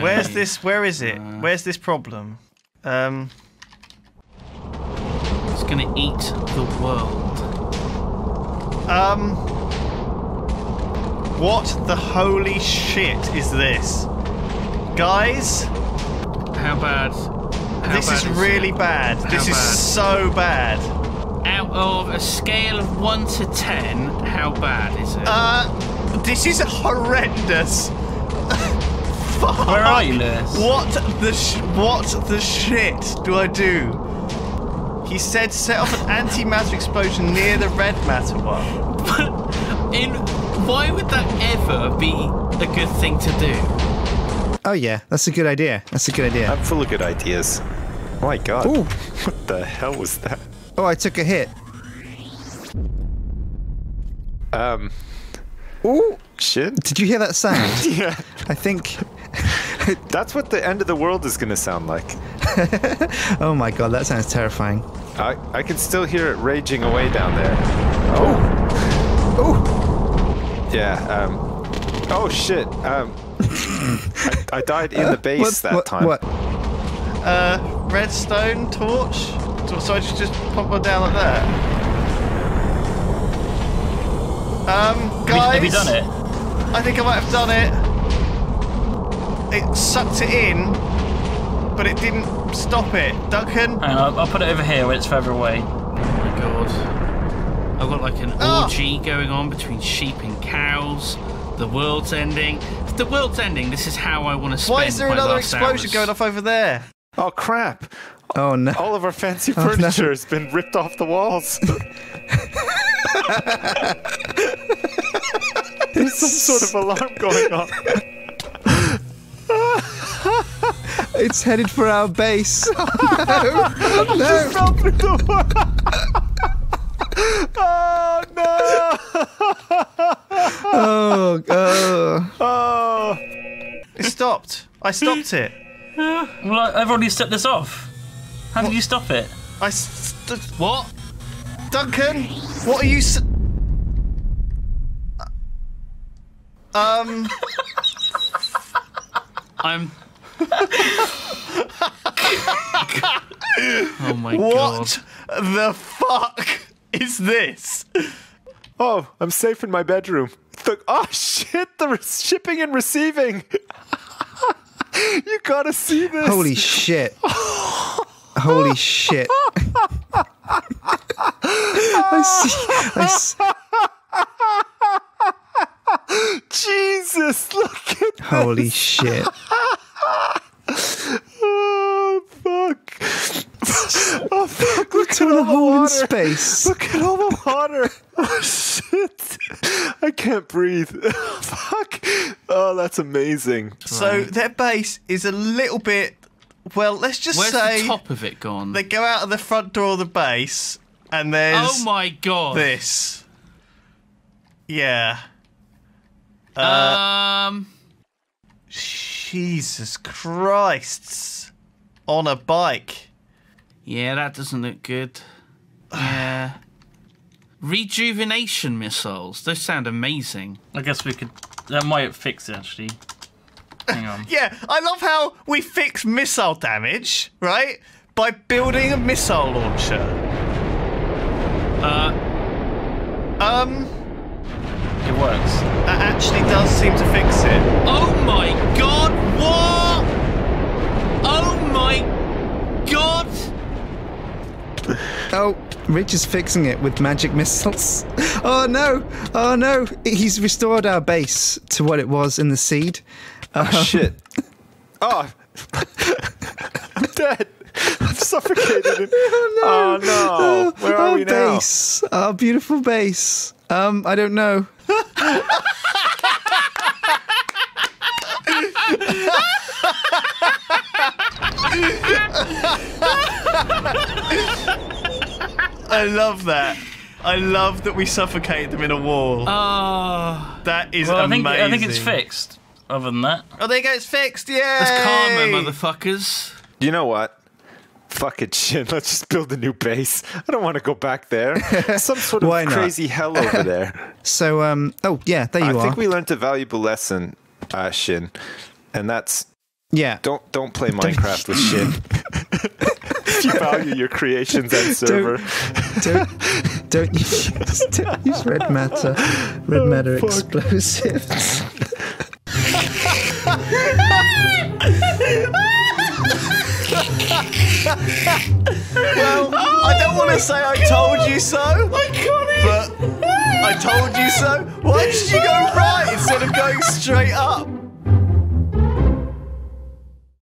Where's this? Where is it? Where's this problem? It's gonna eat the world. What the holy shit is this, guys? How bad? This is really bad. This is so bad. Out of a scale of 1 to 10, how bad is it? This is horrendous. Fuck. Where are you, Lewis? What the shit do I do? He said set off an antimatter explosion near the red matter one. But why would that ever be a good thing to do? Oh yeah, that's a good idea. That's a good idea. I'm full of good ideas. My God. Ooh. What the hell was that? Oh, I took a hit. Ooh. Shit. Did you hear that sound? Yeah. I think. That's what the end of the world is gonna sound like. Oh my God, that sounds terrifying. I can still hear it raging away down there. Oh. Oh. Yeah. Oh shit. I died in the base that time. What? Redstone torch? So I just pop her down like that. Guys, have you done it? I think I might have done it. It sucked it in, but it didn't stop it. Duncan? Hang on, I'll put it over here where it's further away. Oh my God. I've got like an orgy going on between sheep and cows. The world's ending. If the world's ending, this is how I want to spend my last hours. Why is there another explosion going off over there? Oh, crap. Oh, no. All of our fancy furniture has been ripped off the walls. There's some sort of alarm going on. It's headed for our base. No. I just fell through the wall. Oh, no. Oh, God. Oh. It stopped. I stopped it. Well, I've already set this off. How did you stop it? What? Duncan, what are you Oh, my God. What the fuck is this? Oh, I'm safe in my bedroom. Oh shit, the shipping and receiving. You gotta see this. Holy shit. Holy shit. I see. Jesus, look at this. Holy shit. Oh, fuck. Oh, fuck. Look at all the hole in space. Look at all the water. Oh, shit. I can't breathe. Fuck. Oh, that's amazing. Right. So their base is a little bit, well, let's just say. Where's the top of it gone? They go out of the front door of the base and there's. Oh, my God. This. Yeah. Jesus Christ. On a bike. Yeah, that doesn't look good. Yeah. Rejuvenation missiles. Those sound amazing. I guess we could... That might fix it, actually. Hang on. Yeah, I love how we fix missile damage, right? By building a missile launcher. It works. That actually does seem to fix it. Oh my God, what? Oh my God! Oh, Rich is fixing it with magic missiles. Oh no! Oh no! He's restored our base to what it was in the seed. Oh shit! Oh, I'm dead. I'm suffocated. Oh no! Oh, no. Where are we now? Our base, our beautiful base. I don't know. I love that. I love that we suffocated them in a wall. Oh, that is amazing. I think it's fixed. Other than that, oh, there you go. It's fixed. Yeah. That's karma, motherfuckers. You know what? Fuck it, shit. Let's just build a new base. I don't want to go back there. Some sort of crazy hell over there. So, oh yeah, there you are. I think we learned a valuable lesson, Shin, and that's. Yeah. Don't play Minecraft with Shin. You value your creations and server. Don't use Red Matter. Red Matter Explosives. Well, I don't want to say I told you so, but I told you so. Why did you go right instead of going straight up?